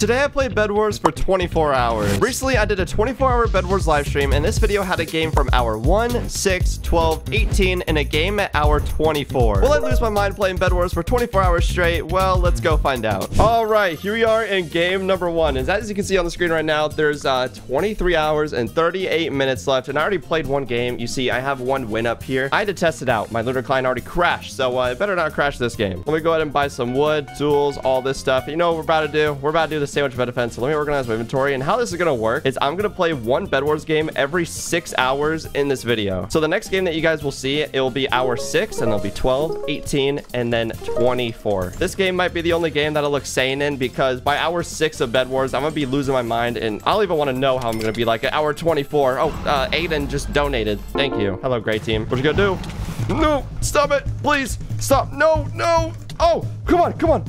Today I played Bedwars for 24 hours. Recently I did a 24-hour Bedwars live stream, and this video had a game from hour 1, 6, 12, 18, and a game at hour 24. Will I lose my mind playing Bedwars for 24 hours straight? Well, let's go find out. All right, here we are in game number 1. And as you can see on the screen right now, there's 23 hours and 38 minutes left, and I already played one game. You see, I have one win up here. I had to test it out. My Lunar Client already crashed, so it better not crash this game. Let me go ahead and buy some wood, tools, all this stuff. You know what we're about to do? We're about to do this sandwich bed defense. So let me organize my inventory, and how this is gonna work is I'm gonna play one Bedwars game every 6 hours in this video. So the next game that you guys will see, it will be hour 6, and there'll be 12, 18, and then 24. This game might be the only game that I look sane in, because by hour 6 of Bedwars, I'm gonna be losing my mind, and I'll even want to know how I'm gonna be like at hour 24. Oh, Aiden just donated. Thank you. Hello, great team. What you gonna do? No, stop it, please. Stop. No, no. Oh, come on, come on.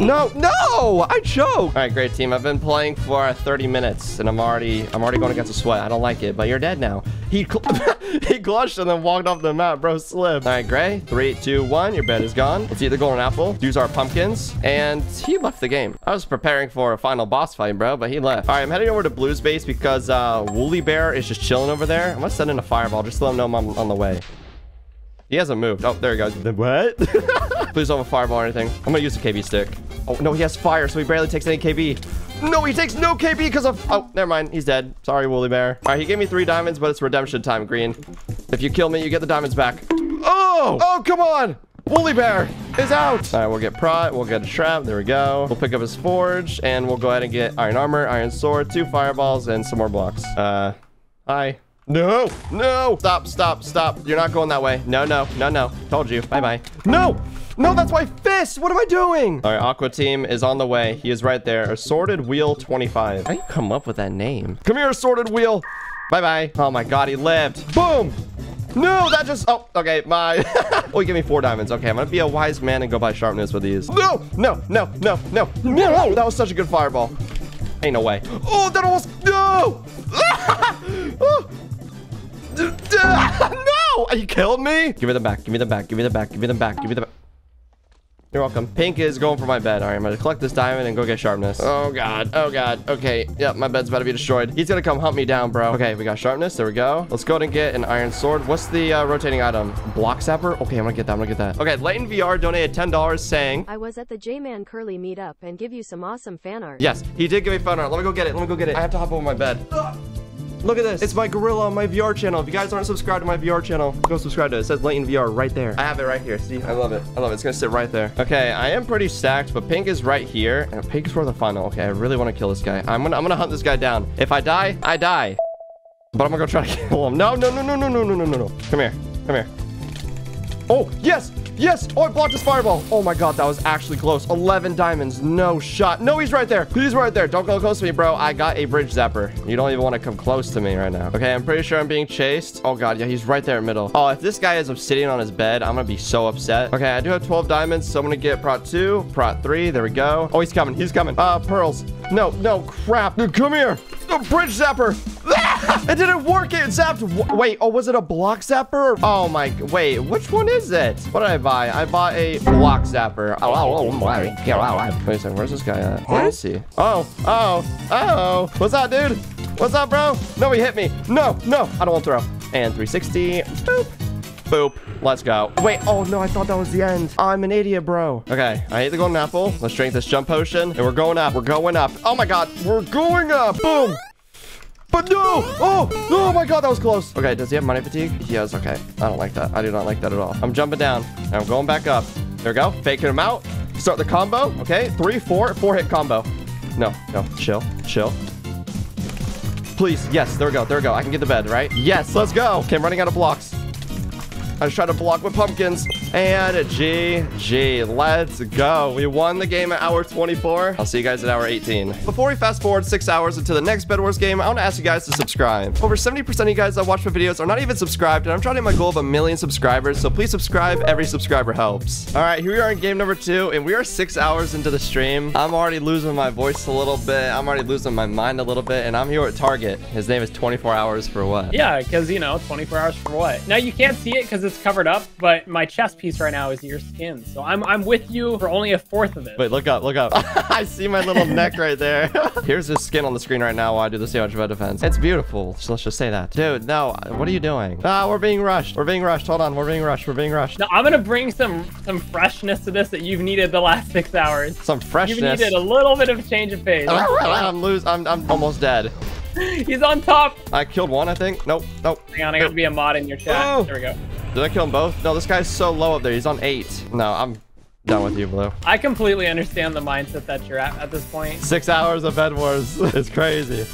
No, no, I choked. All right, great team. I've been playing for 30 minutes, and I'm already going against a sweat. I don't like it, but you're dead now. He glitched and then walked off the map, bro. Slip. All right, Gray. 3, 2, 1. Your bed is gone. Let's eat the golden apple. Use our pumpkins. And he left the game. I was preparing for a final boss fight, bro, but he left. All right, I'm heading over to Blue's base because Wooly Bear is just chilling over there. I'm gonna send in a fireball just to let him know I'm on the way. He hasn't moved. Oh, there he goes. What? Please don't have a fireball or anything. I'm gonna use the KB stick. Oh, no, he has fire, so he barely takes any KB. No, he takes no KB because of... Oh, never mind. He's dead. Sorry, Wooly Bear. All right, he gave me 3 diamonds, but it's redemption time, Green. If you kill me, you get the diamonds back. Oh! Oh, come on! Wooly Bear is out. All right, we'll get prod. We'll get a trap. There we go. We'll pick up his forge, and we'll go ahead and get iron armor, iron sword, 2 fireballs, and some more blocks. Hi. No, no. Stop, stop, stop. You're not going that way. No, no, no, no. Told you. Bye-bye. No, no, that's my fist. What am I doing? All right, Aqua Team is on the way. He is right there. Assorted Wheel 25. How do you come up with that name? Come here, Assorted Wheel. Bye-bye. Oh, my God. He lived. Boom. No, that just... Oh, okay. My... Oh, he gave me 4 diamonds. Okay, I'm going to be a wise man and go buy sharpness with these. No, no, no, no, no, no. That was such a good fireball. Ain't no way. Oh, that almost... No. Oh. No! You killed me! Give me them back. Give me them back. Give me them back. Give me them back. Give me them back. You're welcome. Pink is going for my bed. All right, I'm going to collect this diamond and go get sharpness. Oh, God. Oh, God. Okay. Yep, my bed's about to be destroyed. He's going to come hunt me down, bro. Okay, we got sharpness. There we go. Let's go ahead and get an iron sword. What's the rotating item? Block zapper? Okay, I'm going to get that. I'm going to get that. Okay, Layton VR donated $10 saying... I was at the J-Man Curly meetup and give you some awesome fan art. Yes, he did give me fan art. Let me go get it. Let me go get it. I have to hop over my bed. Ugh. Look at this. It's my gorilla on my VR channel. If you guys aren't subscribed to my VR channel, go subscribe to it. It says Layton VR right there. I have it right here. See, I love it. I love it. It's going to sit right there. Okay, I am pretty stacked, but Pink is right here. And Pink's for the final. Okay, I really want to kill this guy. I'm gonna hunt this guy down. If I die, I die. But I'm going to go try to kill him. No, no, no, no, no, no, no, no, no, no. Come here. Come here. Oh, yes. Yes. Oh, I blocked his fireball. Oh, my God. That was actually close. 11 diamonds. No shot. No, he's right there. He's right there. Don't go close to me, bro. I got a bridge zapper. You don't even want to come close to me right now. Okay, I'm pretty sure I'm being chased. Oh, God. Yeah, he's right there in the middle. Oh, if this guy is obsidian on his bed, I'm going to be so upset. Okay, I do have 12 diamonds, so I'm going to get prot 2, prot 3. There we go. Oh, he's coming. He's coming. Pearls. No, no, crap. Dude, come here. The bridge zapper. It didn't work. It zapped. Wait. Oh, was it a block zapper? Oh, my. Wait. Which one is it? What did I buy? I bought a block zapper. Oh, my. Wait a second. Where's this guy at? Where is he? Oh, oh, oh. What's up, dude? What's up, bro? No, he hit me. No, no. I don't want to throw. And 360. Boop. Boop. Let's go. Wait. Oh, no. I thought that was the end. I'm an idiot, bro. Okay. I ate the golden apple. Let's drink this jump potion. And we're going up. We're going up. Oh, my God. We're going up. Boom. But no! Oh! Oh my God, that was close. Okay, does he have money fatigue? He does, okay. I don't like that. I do not like that at all. I'm jumping down, and I'm going back up. There we go. Faking him out. Start the combo. Okay, 3, 4, 4-hit combo. No, no, chill, chill. Please, yes, there we go, there we go. I can get the bed, right? Yes, let's go. Okay, I'm running out of blocks. I just tried to block with pumpkins. And GG. Let's go. We won the game at hour 24. I'll see you guys at hour 18. Before we fast forward 6 hours into the next Bedwars game, I want to ask you guys to subscribe. Over 70% of you guys that watch my videos are not even subscribed, and I'm trying to hit my goal of 1,000,000 subscribers, so please subscribe. Every subscriber helps. All right, here we are in game number 2, and we are 6 hours into the stream. I'm already losing my voice a little bit. I'm already losing my mind a little bit, and I'm here at Target. His name is 24 Hours for What? Yeah, because, you know, 24 hours for what? Now, you can't see it because it's covered up, but my chest piece right now is your skin. So I'm with you for only a fourth of it. Wait, look up, look up. I see my little neck right there. Here's his skin on the screen right now while I do this damage of defense. It's beautiful. So let's just say that. Dude, no. What are you doing? Ah, we're being rushed. We're being rushed. Hold on. We're being rushed. We're being rushed. Now, I'm going to bring some freshness to this that you've needed the last 6 hours. Some freshness. You've needed a little bit of change of pace. I'm almost dead. He's on top. I killed one, I think. Nope. Nope. Hang on. I got to be a mod in your chat. Oh. There we go. Did I kill them both? No, this guy's so low up there. He's on 8. No, I'm done with you, Blue. I completely understand the mindset that you're at this point. 6 hours of Bedwars. It's crazy.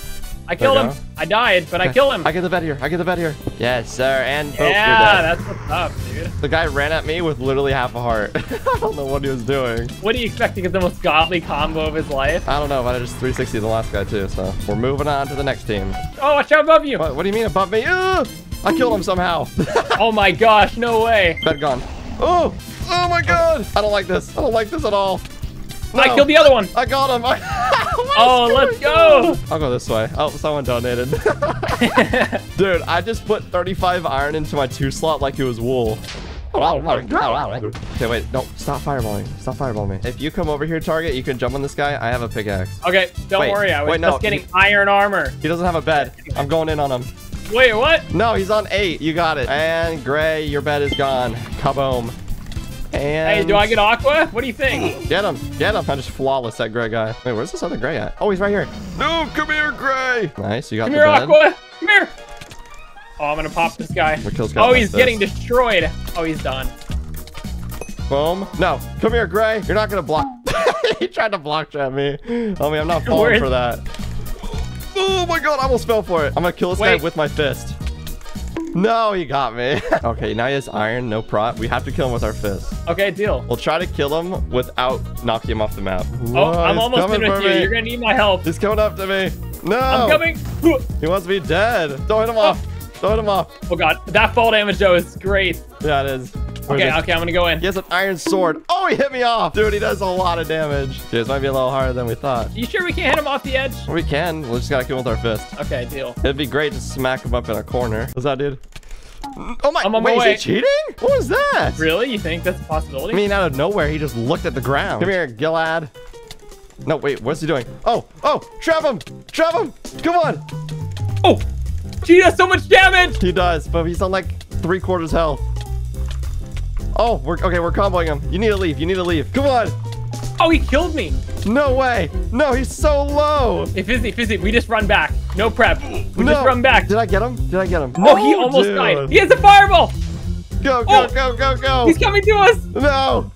I killed him. I died, but I killed him. I get the vet here. I get the vet here. Yes, sir. And boom, yeah, that's what's up, dude. The guy ran at me with literally half a heart. I don't know what he was doing. What do you expect to get the most godly combo of his life? I don't know, but I just 360 the last guy too. So we're moving on to the next team. Oh, watch out above you. What do you mean above me? Ugh! I killed him somehow. Oh my gosh, no way. Bed gone. Oh, oh my God. I don't like this. I don't like this at all. No. I killed the other one. I got him. Oh, let's go. I'll go this way. Oh, someone donated. Dude, I just put 35 iron into my 2 slot like it was wool. Okay, wait. No, stop fireballing. Stop fireballing me. If you come over here, Target, you can jump on this guy. I have a pickaxe. Okay, don't worry. I was just getting iron armor. He doesn't have a bed. I'm going in on him. Wait, what? No, he's on 8. You got it. And Gray, your bed is gone. Kaboom. And hey, do I get aqua? What do you think? Get him. Get him. I'm just flawless, that Gray guy. Wait, where's this other Gray at? Oh, he's right here. No, come here, Gray. Nice, you got the bed. Come here, aqua. Come here. Oh, I'm going to pop this guy. Oh, he's getting destroyed. Oh, he's done. Boom. No, come here, Gray. You're not going to block. He tried to block trap me. I mean, I'm not falling for that. Oh my God, I almost fell for it. I'm going to kill this guy with my fist. No, he got me. Okay, now he has iron, no prop. We have to kill him with our fist. Okay, deal. We'll try to kill him without knocking him off the map. Whoa, oh, I'm almost in with you. You're going to need my help. He's coming up to me. No. I'm coming. He wants to be dead. Don't hit him off. Don't hit him off. Oh, God. That fall damage, though, is great. Yeah, it is. Okay, I'm going to go in. He has an iron sword. Oh, he hit me off. Dude, he does a lot of damage. Dude, this might be a little harder than we thought. You sure we can't hit him off the edge? We can. We'll just got to kill him with our fist. Okay, deal. It'd be great to smack him up in a corner. What's that, dude? Oh my, wait, is he cheating? What was that? Really? You think that's a possibility? I mean, out of nowhere, he just looked at the ground. Come here, Gilad. No, wait, what's he doing? Oh, oh, trap him. Trap him. Come on. Oh, he does so much damage. He does, but he's on like 3/4 health. Oh, we're comboing him. You need to leave. You need to leave. Come on. Oh, he killed me. No way. No, he's so low. Hey, Fiizy, we just run back. No prep. We just run back. Did I get him? Did I get him? No, he almost died. He has a fireball. Go, go, go, go, go. He's coming to us. No.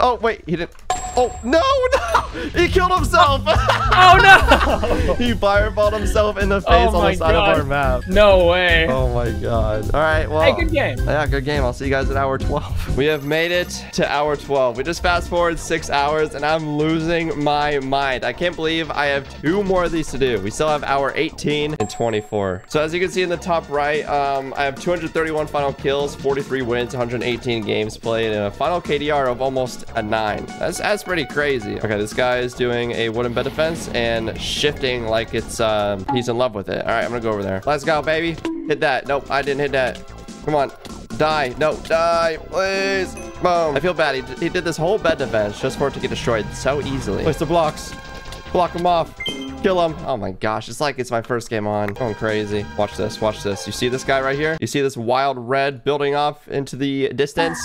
Oh, wait. He didn't. Oh, no, no. He killed himself. Oh, no. He fireballed himself in the face on the side of our map. No way. Oh, my God. All right. Well, hey, good game. Yeah, good game. I'll see you guys at hour 12. We have made it to hour 12. We just fast forward 6 hours, and I'm losing my mind. I can't believe I have 2 more of these to do. We still have hour 18 and 24. So as you can see in the top right, I have 231 final kills, 43 wins, 118 games played, and a final KDR of almost a 9. That's pretty crazy. Okay, this guy is doing a wooden bed defense and shifting like it's he's in love with it. All right, I'm gonna go over there. Let's go, baby. Hit that. Nope, I didn't hit that. Come on. Die. No, die, please. Boom. I feel bad. He did this whole bed defense just for it to get destroyed so easily. Place the blocks. Block him off. Kill him. Oh my gosh, it's like it's my first game on. Going crazy. Watch this, watch this. You see this guy right here? You see this wild red building off into the distance?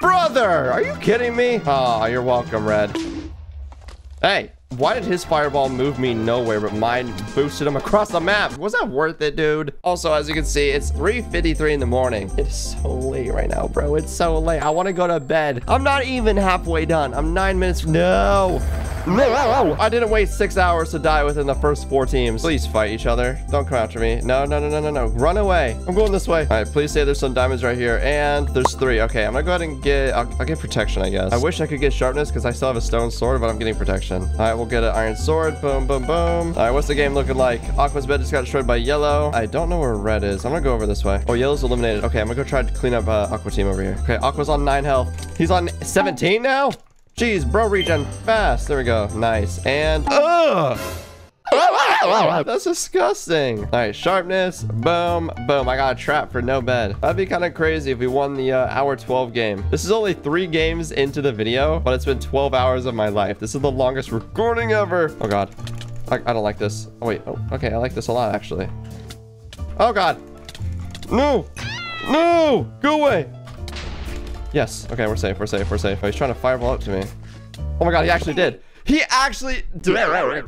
Brother, are you kidding me? Oh, you're welcome, Red. Hey, why did his fireball move me nowhere, but mine boosted him across the map? Was that worth it, dude? Also, as you can see, it's 3:53 in the morning. It is so late right now, bro. It's so late. I want to go to bed. I'm not even halfway done. I'm 9 minutes. No. No, I didn't wait 6 hours to die within the first 4 teams. Please fight each other. Don't come after me. No, no, no, no, no, no. Run away. I'm going this way. All right, please say there's some diamonds right here. And there's 3. Okay, I'm going to go ahead and get... I'll get protection, I guess. I wish I could get sharpness because I still have a stone sword, but I'm getting protection. All right, we'll get an iron sword. Boom, boom, boom. All right, what's the game looking like? Aqua's bed just got destroyed by yellow. I don't know where red is. I'm going to go over this way. Oh, yellow's eliminated. Okay, I'm going to go try to clean up Aqua team over here. Okay, Aqua's on 9 health. He's on 17 now? Jeez, bro, regen fast. There we go. Nice. And, That's disgusting. All right, sharpness, boom, boom. I got a trap for no bed. That'd be kind of crazy if we won the hour 12 game. This is only 3 games into the video, but it's been 12 hours of my life. This is the longest recording ever. Oh God, I don't like this. Oh wait, oh, okay, I like this a lot actually. Oh God, no, no, go away. Yes, okay, we're safe, we're safe, we're safe. Oh, he's trying to fireball up to me. Oh my God, he actually did. He actually fireballed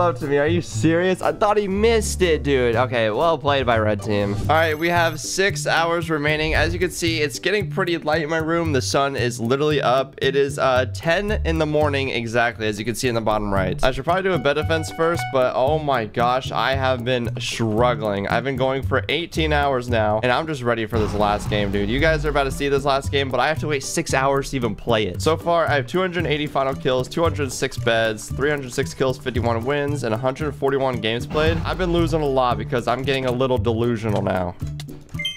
up to me. Are you serious? I thought he missed it, dude. Okay, well played by red team. All right, we have 6 hours remaining. As you can see, it's getting pretty light in my room. The sun is literally up. It is 10 in the morning exactly, as you can see in the bottom right. I should probably do a bed defense first, but oh my gosh, I have been struggling. I've been going for 18 hours now, and I'm just ready for this last game, dude. You guys are about to see this last game, but I have to wait 6 hours to even play it. So far, I have 280 final kills, 206 beds, 306 kills, 51 wins, and 141 games played. I've been losing a lot because I'm getting a little delusional now.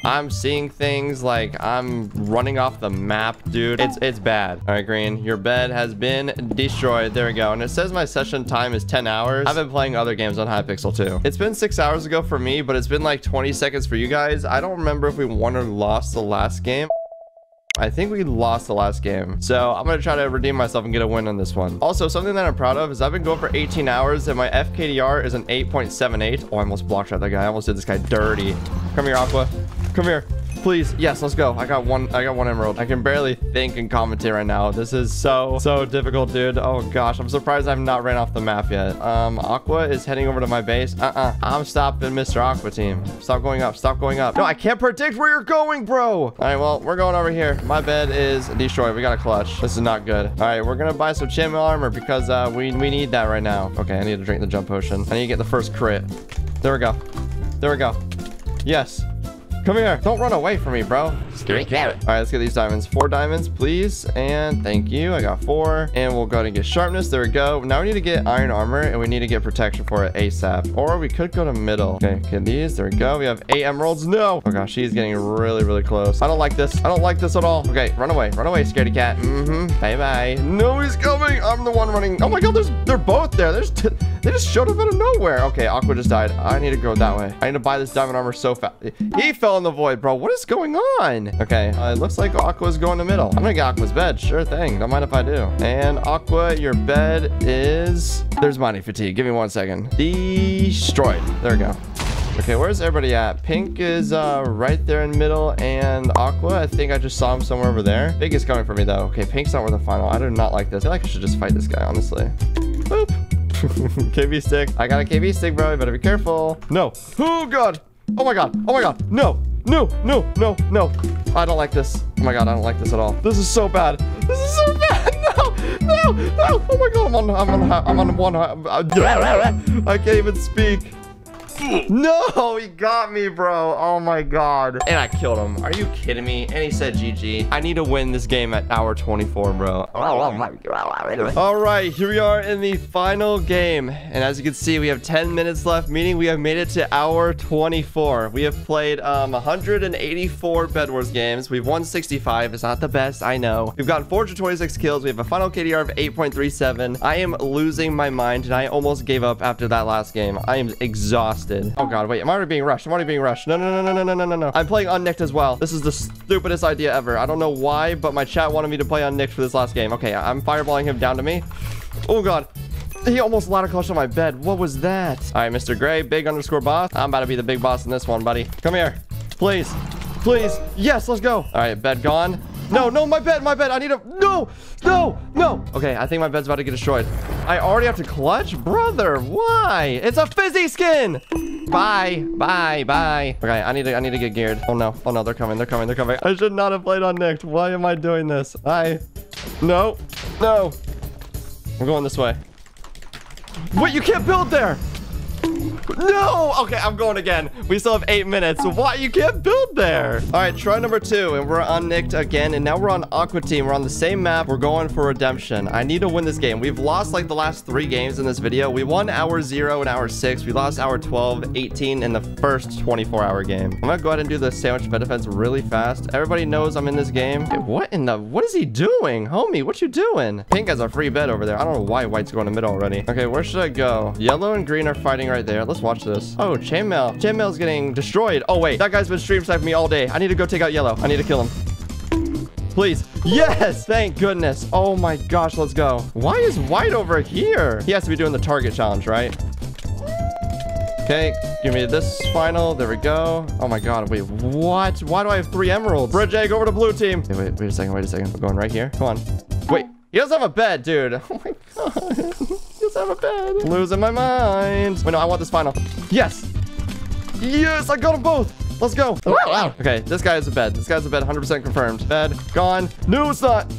I'm seeing things like I'm running off the map, dude. It's bad. All right, Green, your bed has been destroyed. There we go. And it says my session time is 10 hours. I've been playing other games on Hypixel too. It's been 6 hours ago for me, but it's been like 20 seconds for you guys. I don't remember if we won or lost the last game. I think we lost the last game, so I'm gonna try to redeem myself and get a win on this one. Also, something that I'm proud of is I've been going for 18 hours and my FKDR is an 8.78. Oh, I almost blocked out that guy. I almost did this guy dirty. Come here, Aqua. Come here, please. Yes, let's go. I got one emerald. I can barely think and commentate right now. This is so difficult, dude. Oh gosh, I'm surprised I've not ran off the map yet. Aqua is heading over to my base. I'm stopping Mr. Aqua team. Stop going up. Stop going up. No, I can't predict where you're going, bro. All right, well, we're going over here. My bed is destroyed. We got a clutch. This is not good. All right, we're gonna buy some chainmail armor because we need that right now. Okay, I need to drink the jump potion. I need to get the first crit. There we go. There we go. Yes. Come here. Don't run away from me, bro. All right, let's get these diamonds. 4 diamonds, please. And thank you. I got 4. And we'll go ahead and get sharpness. There we go. Now we need to get iron armor and we need to get protection for it ASAP. Or we could go to middle. Okay, get these. There we go. We have 8 emeralds. No. Oh gosh, she's getting really, really close. I don't like this. I don't like this at all. Okay, run away. Run away, scaredy cat. Mm-hmm. Bye-bye. No, he's coming. I'm the one running. Oh my God, they're both there. They just showed up out of nowhere. Okay, Aqua just died. I need to go that way. I need to buy this diamond armor so fast. He fell in the void, bro. What is going on? Okay, it looks like Aqua's going to middle. I'm gonna get Aqua's bed, sure thing. Don't mind if I do. And Aqua, your bed is... There's mining fatigue. Give me 1 second. Destroyed. There we go. Okay, where's everybody at? Pink is right there in middle, and Aqua, I think I just saw him somewhere over there. Pink is coming for me, though. Okay, Pink's not worth the final. I do not like this. I feel like I should just fight this guy, honestly. Boop. KB stick. I got a KB stick, bro. You better be careful. No. Oh, God. Oh my God, oh my God, no, no, no, no, no. I don't like this. Oh my God, I don't like this at all. This is so bad. This is so bad. No, no, no. Oh my God, I'm on one. I can't even speak. No, he got me, bro. Oh my God. And I killed him. Are you kidding me? And he said GG. I need to win this game at hour 24, bro. All right, here we are in the final game. And as you can see, we have 10 minutes left, meaning we have made it to hour 24. We have played 184 Bedwars games. We've won 65. It's not the best, I know. We've gotten 426 kills. We have a final KDR of 8.37. I am losing my mind, and I almost gave up after that last game. I am exhausted. Oh God, wait, I'm already being rushed. I'm already being rushed. No, no, no, no, no, no, no, no. I'm playing unnicked as well. This is the stupidest idea ever. I don't know why, but my chat wanted me to play unnicked for this last game. Okay, I'm fireballing him down to me. Oh God. He almost ladder clutched on my bed. What was that? All right, Mr. Gray, big _ boss. I'm about to be the big boss in this one, buddy. Come here, please. Please. Yes, let's go. All right, bed gone. No, no, my bed, my bed. I need a... No, no, no. Okay, I think my bed's about to get destroyed. I already have to clutch? Brother, why? It's a Fiizy skin. Bye, bye, bye. Okay, I need to get geared. Oh no, they're coming, they're coming, they're coming. I should not have played on Nick. Why am I doing this? Hi. No, no. I'm going this way. Wait, you can't build there. No! Okay, I'm going again. We still have 8 minutes. Why? You can't build there. All right, try number two, and we're on Nicked again, and now we're on Aqua Team. We're on the same map. We're going for redemption. I need to win this game. We've lost, like, the last 3 games in this video. We won hour 0 and hour 6. We lost hour 12, 18, and the first 24-hour game. I'm gonna go ahead and do the sandwich bed defense really fast. Everybody knows I'm in this game. Hey, what in the... What is he doing? Homie, what you doing? Pink has a free bed over there. I don't know why white's going to middle already. Okay, where should I go? Yellow and green are fighting right there. Let's watch this. Oh, chainmail. Chainmail's getting destroyed. Oh, wait. That guy's been stream sniping me all day. I need to go take out yellow. I need to kill him. Please. Yes. Thank goodness. Oh, my gosh. Let's go. Why is white over here? He has to be doing the target challenge, right? Okay. Give me this final. There we go. Oh, my God. Wait, what? Why do I have 3 emeralds? Bridge egg over to blue team. Wait, wait a second. Wait a second. We're going right here. Come on. Wait. He doesn't have a bed, dude. Oh, my God. He doesn't have a bed. Losing my mind. Wait, no. I want this final. Yes. Yes. I got them both. Let's go. Oh, wow. Okay, this guy is a bed. This guy's a bed, 100% confirmed. Bed, gone. No, it's not.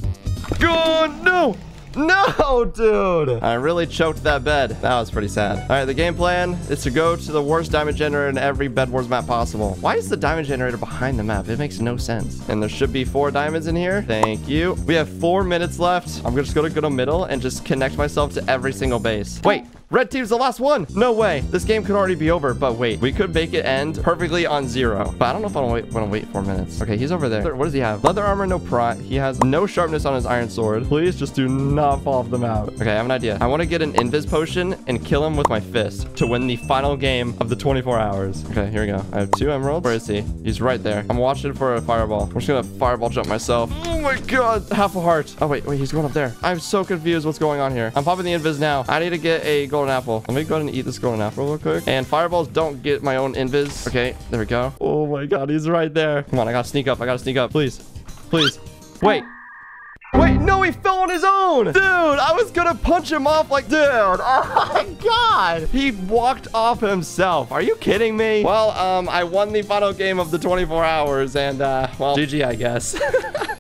Gone, no. No, dude. I really choked that bed. That was pretty sad. All right, the game plan is to go to the worst diamond generator in every Bedwars map possible. Why is the diamond generator behind the map? It makes no sense. And there should be 4 diamonds in here. Thank you. We have 4 minutes left. I'm just going to go to middle and just connect myself to every single base. Wait. Red team's the last one. No way. This game could already be over, but wait. We could make it end perfectly on 0. But I don't know if I want to wait 4 minutes. Okay, he's over there. What does he have? Leather armor, no prot. He has no sharpness on his iron sword. Please just do not fall off the map. Okay, I have an idea. I want to get an invis potion and kill him with my fist to win the final game of the 24 hours. Okay, here we go. I have 2 emeralds. Where is he? He's right there. I'm watching for a fireball. I'm just going to fireball jump myself. Oh my God. Half a heart. Oh, wait. He's going up there. I'm so confused what's going on here. I'm popping the invis now. I need to get a golden apple. Let me go ahead and eat this golden apple real quick. And fireballs don't get my own invis. Okay, there we go. Oh my God, he's right there. Come on, I gotta sneak up. Please. Please. Wait. Wait, no, he fell on his own. Dude, I was gonna punch him off like, dude. Oh my God. He walked off himself. Are you kidding me? Well, I won the final game of the 24 hours and, well, GG, I guess.